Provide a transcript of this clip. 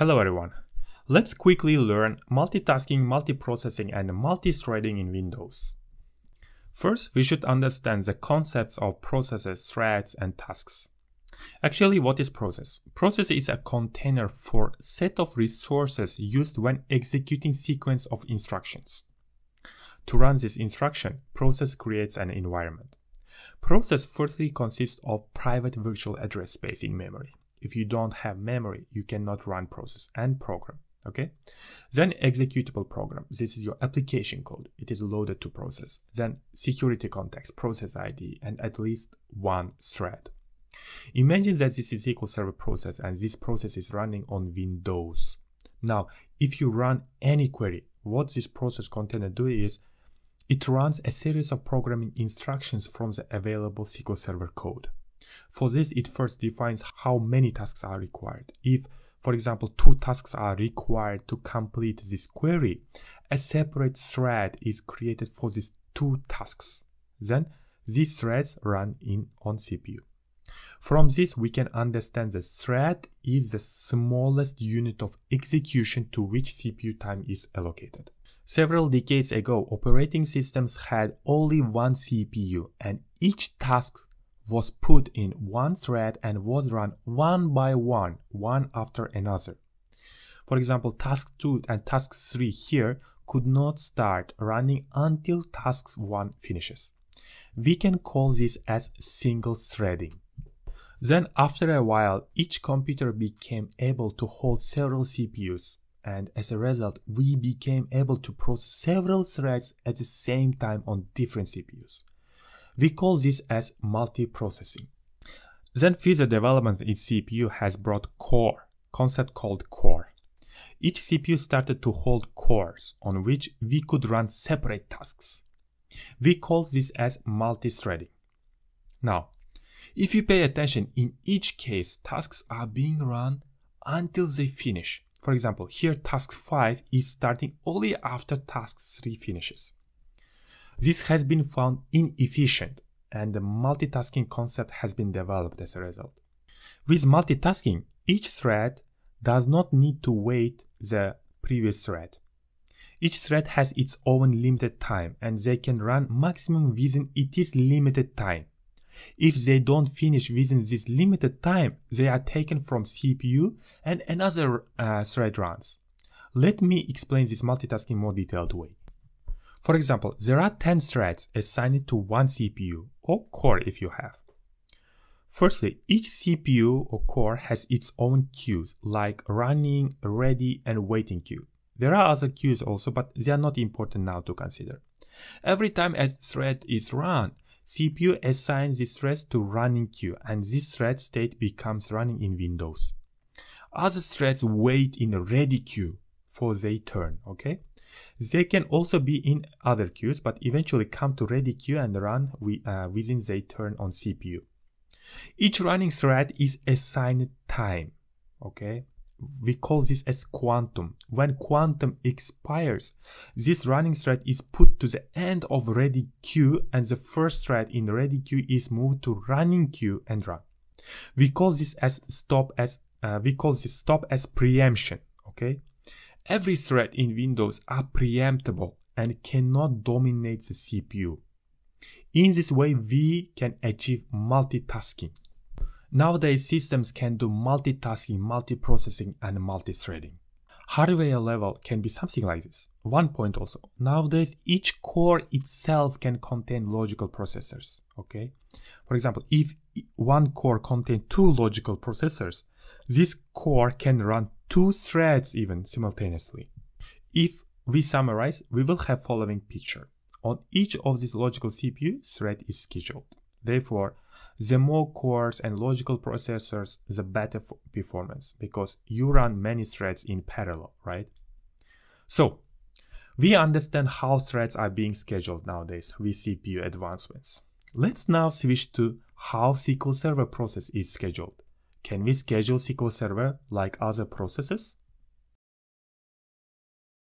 Hello everyone. Let's quickly learn multitasking, multiprocessing and multi-threading in Windows. First, we should understand the concepts of processes, threads and tasks. Actually, what is process? Process is a container for set of resources used when executing sequence of instructions. To run this instruction, process creates an environment. Process firstly consists of private virtual address space in memory. If you don't have memory, you cannot run process and program, okay? Then executable program, this is your application code. It is loaded to process. Then security context, process ID, and at least one thread. Imagine that this is SQL Server process and this process is running on Windows. Now, if you run any query, what this process container does is it runs a series of programming instructions from the available SQL Server code. For this, it first defines how many tasks are required. If, for example, 2 tasks are required to complete this query, a separate thread is created for these 2 tasks. Then these threads run on CPU. From this, we can understand the thread is the smallest unit of execution to which CPU time is allocated. Several decades ago, operating systems had only one CPU, and each task was put in one thread and was run one by one, one after another. For example, task 2 and task 3 here could not start running until task 1 finishes. We can call this as single threading. Then after a while, each computer became able to hold several CPUs, and as a result, we became able to process several threads at the same time on different CPUs. We call this as multiprocessing. Then further development in CPU has brought core, concept called core. Each CPU started to hold cores on which we could run separate tasks. We call this as multi-threading. Now, if you pay attention, in each case, tasks are being run until they finish. For example, here task 5 is starting only after task 3 finishes. This has been found inefficient, and the multitasking concept has been developed as a result. With multitasking, each thread does not need to wait the previous thread. Each thread has its own limited time, and they can run maximum within its limited time. If they don't finish within this limited time, they are taken from CPU and another thread runs. Let me explain this multitasking in more detailed way. For example, there are 10 threads assigned to one CPU or core if you have. Firstly, each CPU or core has its own queues like running, ready, and waiting queue. There are other queues also, but they are not important now to consider. Every time a thread is run, CPU assigns this thread to running queue, and this thread state becomes running in Windows. Other threads wait in the ready queue for their turn, okay? They can also be in other queues, but eventually come to ready queue and run within their turn on CPU. Each running thread is assigned time, okay? We call this as quantum. When quantum expires, this running thread is put to the end of ready queue, and the first thread in ready queue is moved to running queue and run. We call this as stop as preemption, okay? Every thread in Windows are preemptible and cannot dominate the CPU. In this way, we can achieve multitasking. Nowadays, systems can do multitasking, multiprocessing, and multithreading. Hardware level can be something like this. One point also, nowadays, each core itself can contain logical processors, okay? For example, if one core contains 2 logical processors, this core can run 2 threads even simultaneously. If we summarize, we will have following picture. On each of these logical CPU, thread is scheduled. Therefore, the more cores and logical processors, the better performance, because you run many threads in parallel, right? So, we understand how threads are being scheduled nowadays with CPU advancements. Let's now switch to how SQL Server process is scheduled. Can we schedule SQL Server like other processes?